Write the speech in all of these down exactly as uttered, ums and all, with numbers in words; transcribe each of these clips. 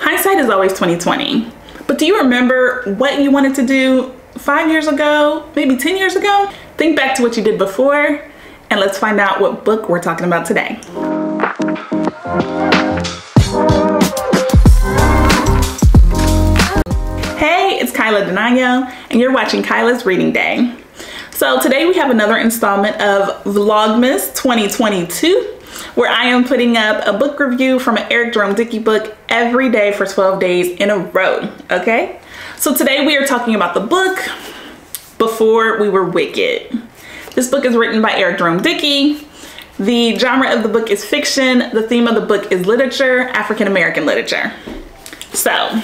Hindsight is always twenty twenty. But do you remember what you wanted to do five years ago, maybe ten years ago? Think back to what you did before, and let's find out what book we're talking about today. Hey, it's Kyla Denanyoh, and you're watching Kyla's Reading Day. So today we have another installment of Vlogmas twenty twenty-two, where I am putting up a book review from an Eric Jerome Dickey book every day for twelve days in a row, okay? So today we are talking about the book, Before We Were Wicked. This book is written by Eric Jerome Dickey. The genre of the book is fiction. The theme of the book is literature, African-American literature. So,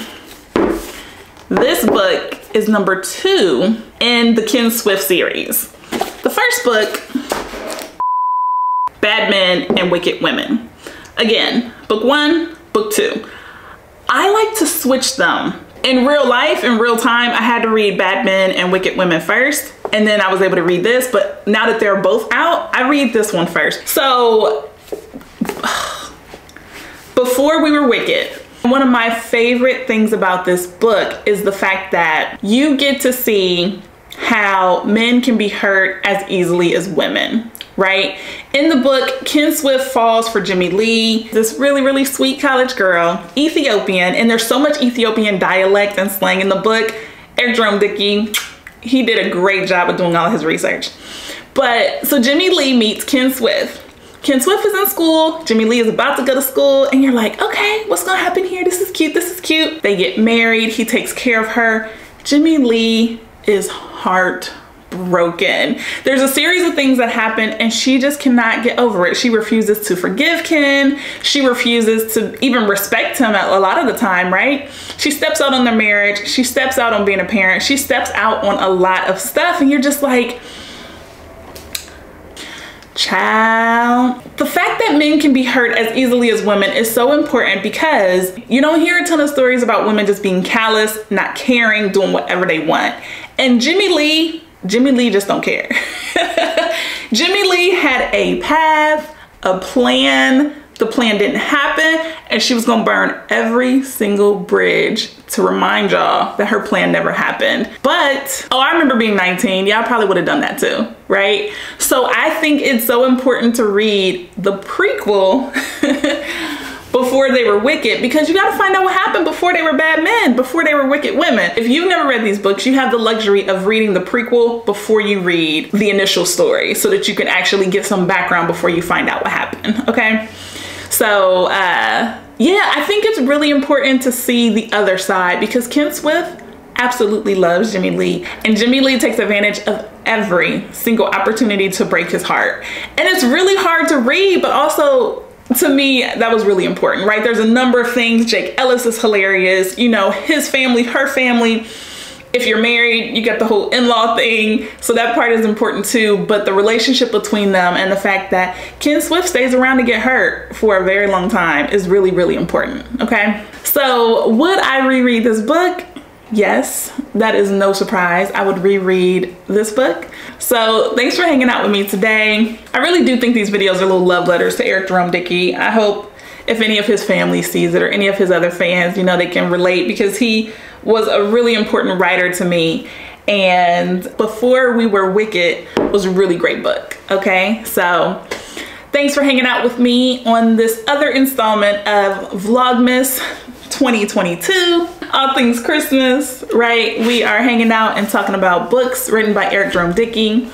this book is number two in the Ken Swift series. The first book, Bad Men and Wicked Women. Again, book one, book two. I like to switch them. In real life, in real time, I had to read Bad Men and Wicked Women first, and then I was able to read this, but now that they're both out, I read this one first. So, Before We Were Wicked. One of my favorite things about this book is the fact that you get to see how men can be hurt as easily as women, right? In the book, Ken Swift falls for Jimmy Lee, this really, really sweet college girl, Ethiopian, and there's so much Ethiopian dialect and slang in the book. Eric Jerome Dickey, he did a great job of doing all his research. But so Jimmy Lee meets Ken Swift. Ken Swift is in school, Jimmy Lee is about to go to school, and you're like, okay, what's gonna happen here? This is cute, this is cute. They get married, he takes care of her. Jimmy Lee is heartbroken. There's a series of things that happen and she just cannot get over it. She refuses to forgive Ken. She refuses to even respect him a lot of the time, right? She steps out on their marriage. She steps out on being a parent. She steps out on a lot of stuff, and you're just like, child. The fact that men can be hurt as easily as women is so important because you don't hear a ton of stories about women just being callous, not caring, doing whatever they want. And Jimmy Lee, Jimmy Lee just don't care. Jimmy Lee had a path, a plan. The plan didn't happen, and she was gonna burn every single bridge to remind y'all that her plan never happened. But, oh, I remember being nineteen. Y'all probably would have done that too, right? So I think it's so important to read the prequel Before They Were Wicked, because you gotta find out what happened before they were bad men, before they were wicked women. If you've never read these books, you have the luxury of reading the prequel before you read the initial story so that you can actually get some background before you find out what happened, okay? So, uh, yeah, I think it's really important to see the other side because Ken Swift absolutely loves Jimmy Lee, and Jimmy Lee takes advantage of every single opportunity to break his heart. And it's really hard to read, but also to me, that was really important, right? There's a number of things. Jake Ellis is hilarious, you know, his family, her family. If you're married, you got the whole in-law thing. So that part is important too, but the relationship between them and the fact that Ken Swift stays around to get hurt for a very long time is really, really important, okay? So would I reread this book? Yes, that is no surprise. I would reread this book. So thanks for hanging out with me today. I really do think these videos are little love letters to Eric Jerome Dickey. I hope if any of his family sees it or any of his other fans, you know, they can relate because he was a really important writer to me. And Before We Were Wicked was a really great book, okay? So thanks for hanging out with me on this other installment of Vlogmas twenty twenty-two. All things Christmas, right? We are hanging out and talking about books written by Eric Jerome Dickey.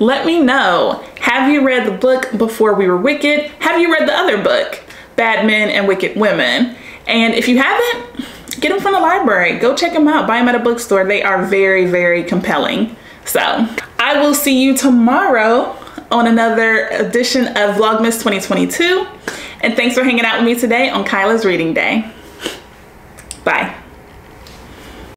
Let me know, have you read the book Before We Were Wicked? Have you read the other book, Bad Men and Wicked Women? And if you haven't, get them from the library. Go check them out. Buy them at a bookstore. They are very, very compelling. So I will see you tomorrow on another edition of Vlogmas twenty twenty-two. And thanks for hanging out with me today on Kyla's Reading Day. Bye.